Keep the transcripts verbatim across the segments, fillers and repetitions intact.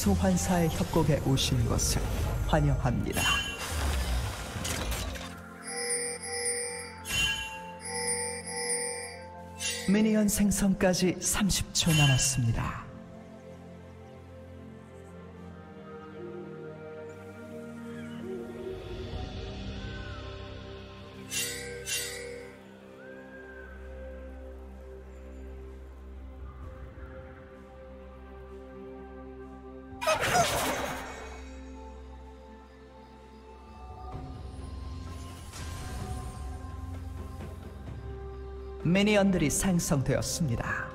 소환사의 협곡에 오신 것을 환영합니다. 미니언 생성까지 삼십 초 남았습니다. 미니언들이 생성되었습니다.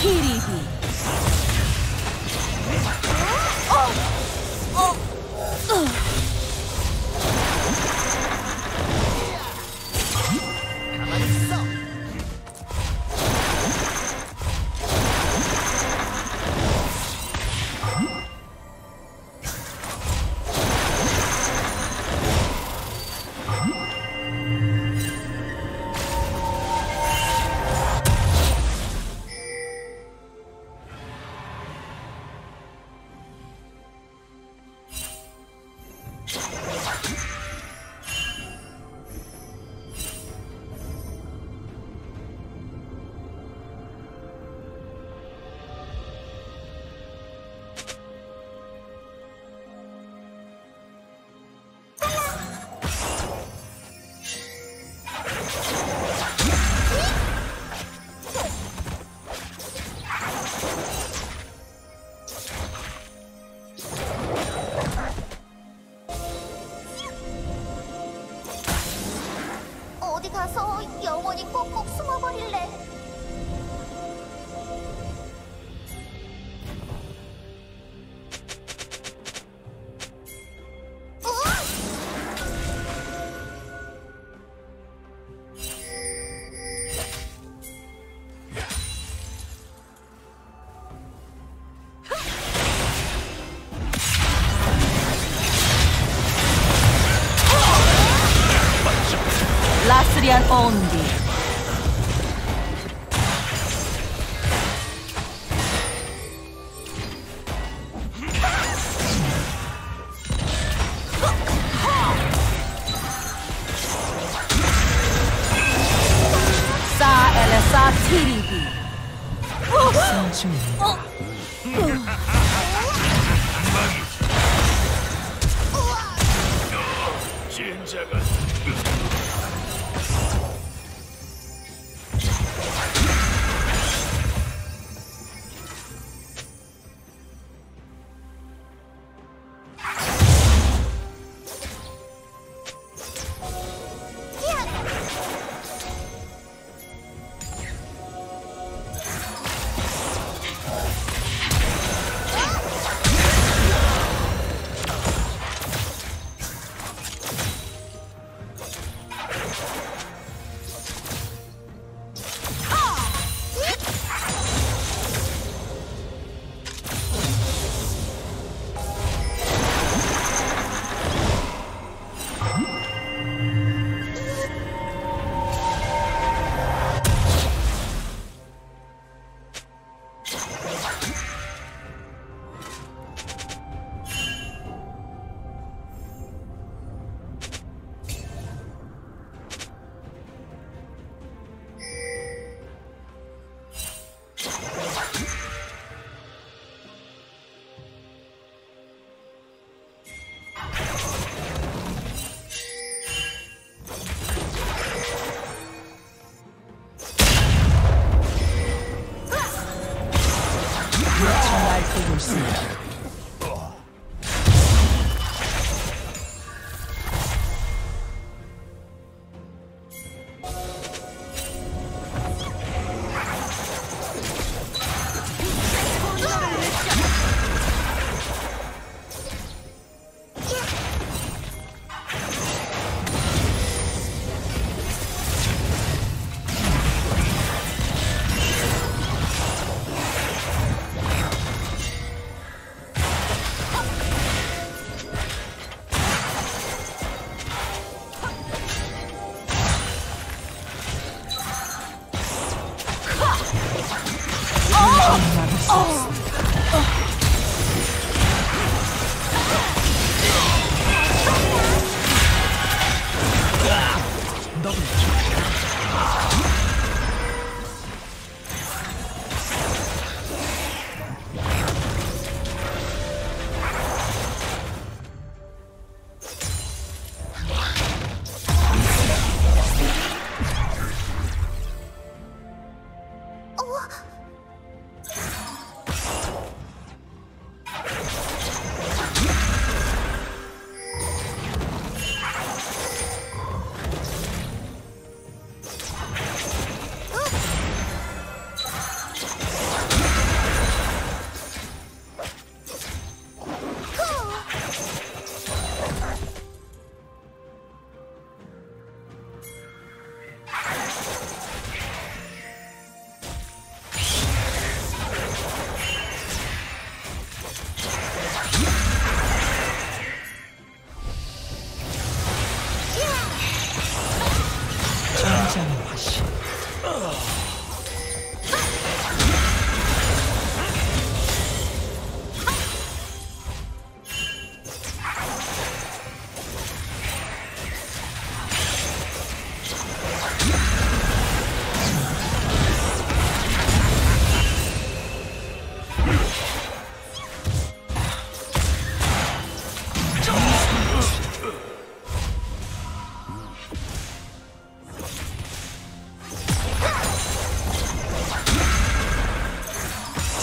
T D B. 가만히 꼭꼭 숨어버릴래. 라스리안 온디. 사 엘사 티리비.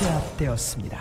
제압되었습니다.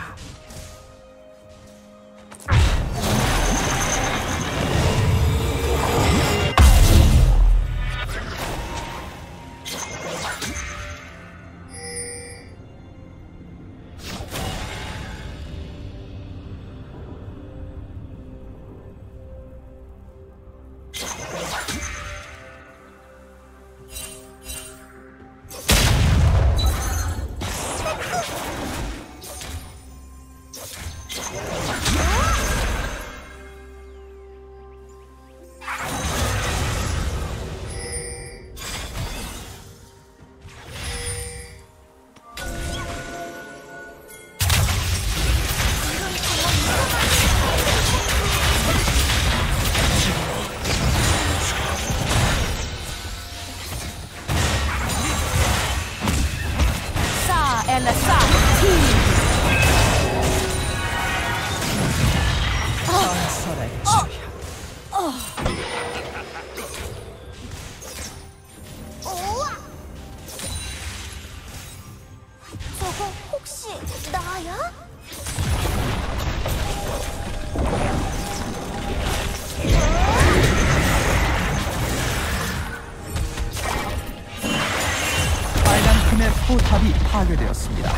포탑이 파괴되었습니다.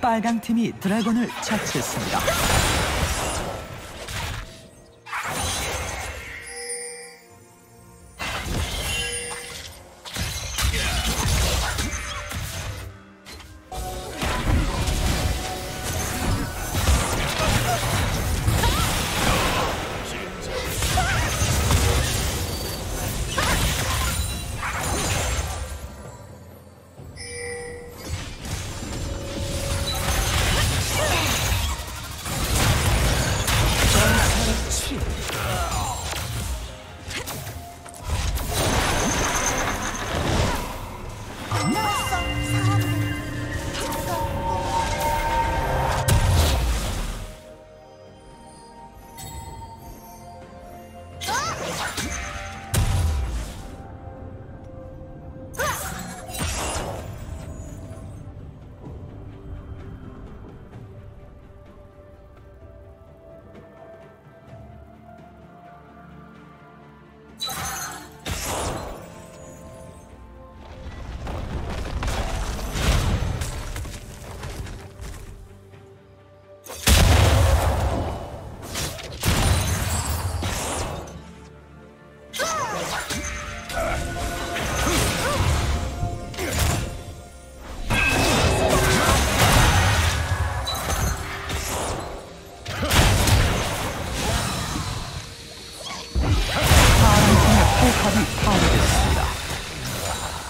빨강 팀이 드래곤을 처치했습니다.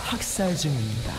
학살 중입니다.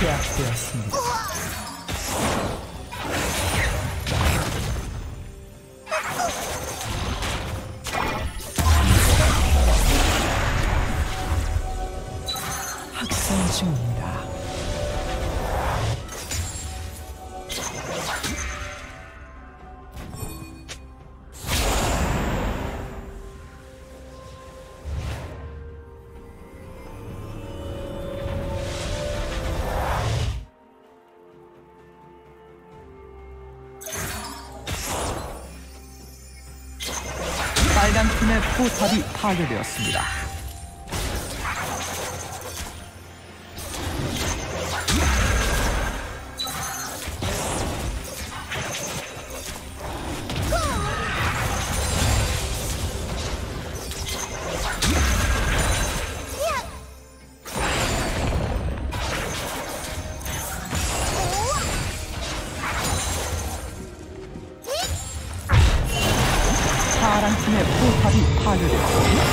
제압되었습니다. 빨간 팀의 포탑이 파괴되었습니다. 파란팀의 포탑이 파괴되었습니다.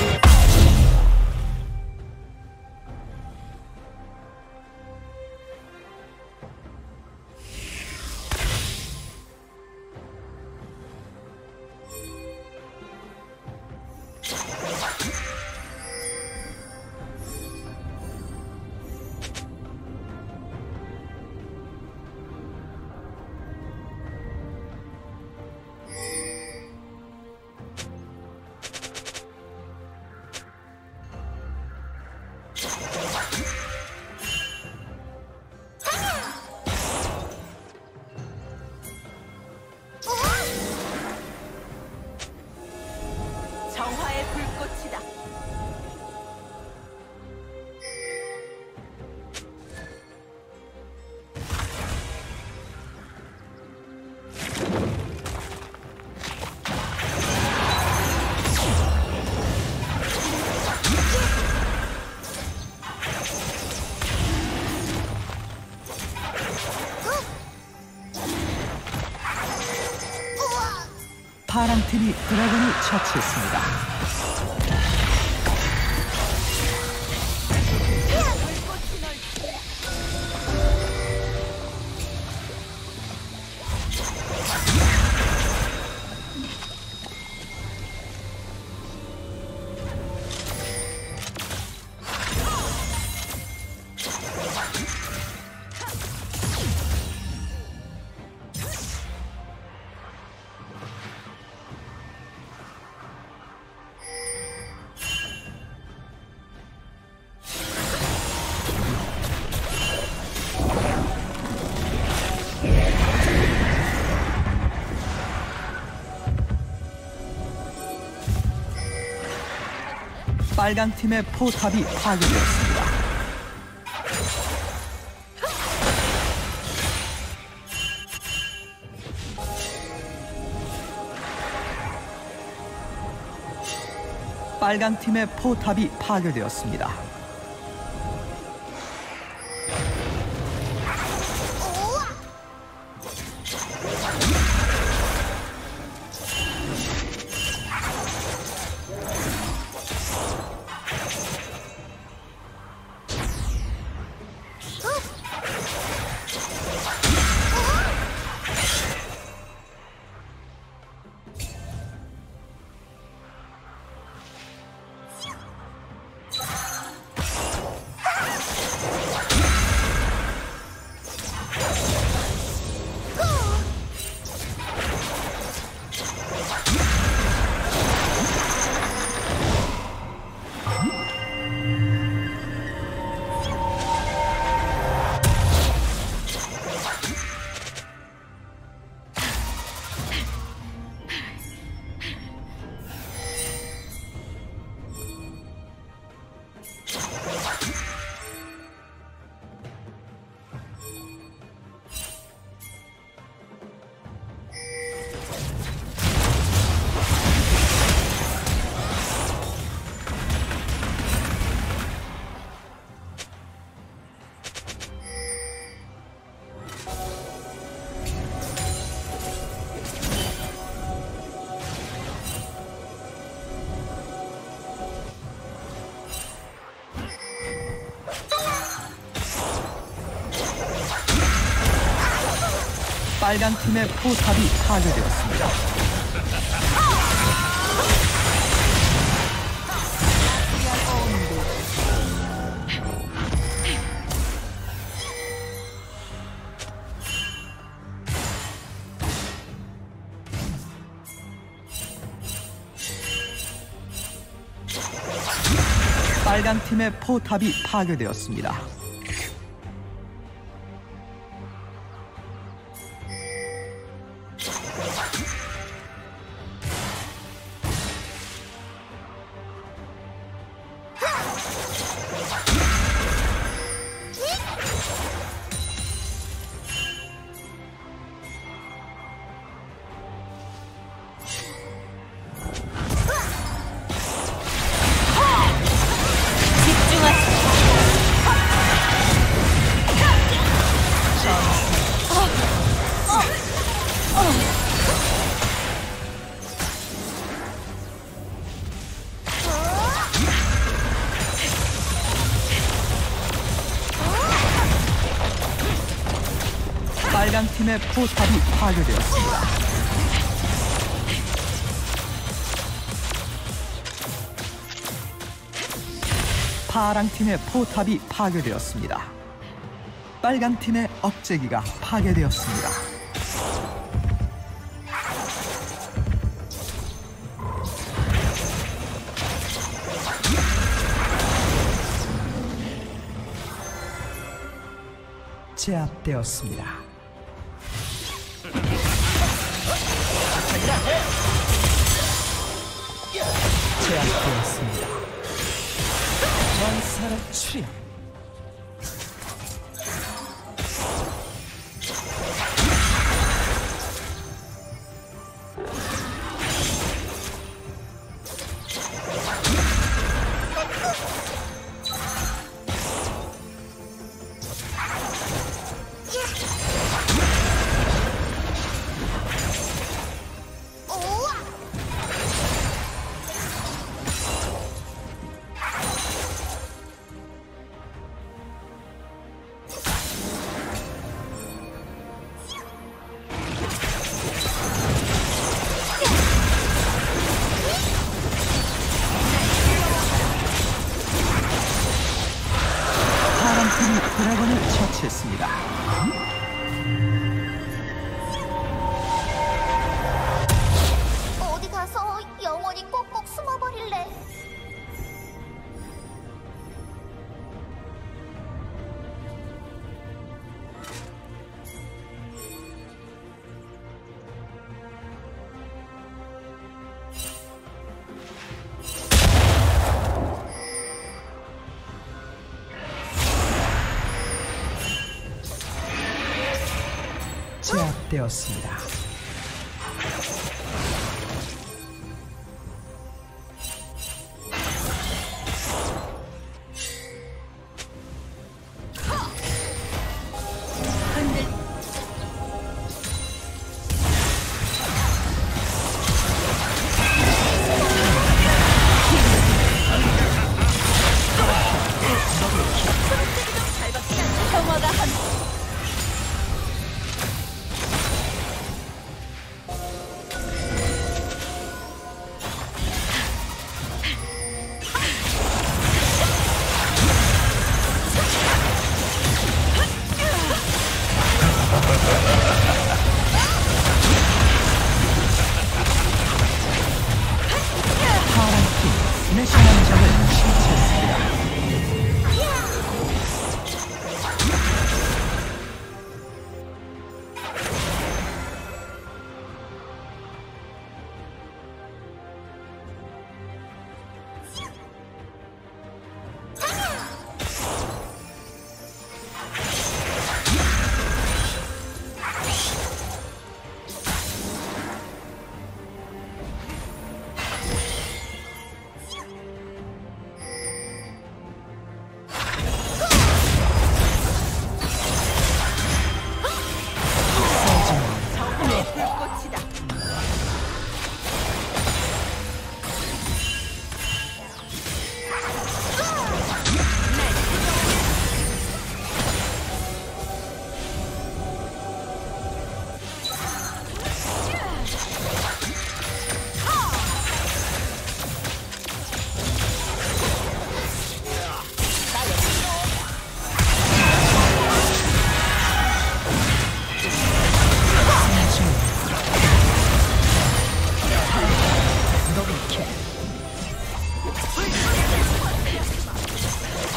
정화의 불꽃이다. 파랑팀이 드래곤을 처치했습니다. 빨간 팀의 포탑이 파괴되었습니다. 빨간 팀의 포탑이 파괴되었습니다. 빨간 팀의 포탑이 파괴되었습니다. 빨간 팀의 포탑이 파괴되었습니다. 팀의 포탑이 파괴되었습니다. 파랑 팀의 포탑이 파괴되었습니다. 빨간 팀의 억제기가 파괴되었습니다. 제압되었습니다. 제압되었습니다. 전사로 출현. 했습니다. 어디 가서 영원히 꼭꼭 숨어버릴래. 되었습니다.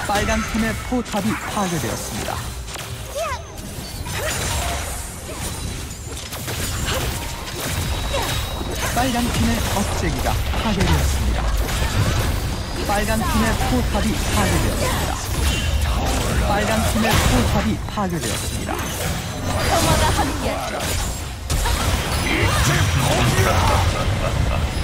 빨간 팀의 포탑이 파괴되었습니다. 빨간 팀의 억제기가 파괴되었습니다. 빨간 팀의 포탑이 파괴되었습니다. 빨간 팀의 포탑이 파괴되었습니다. 평화가 함께.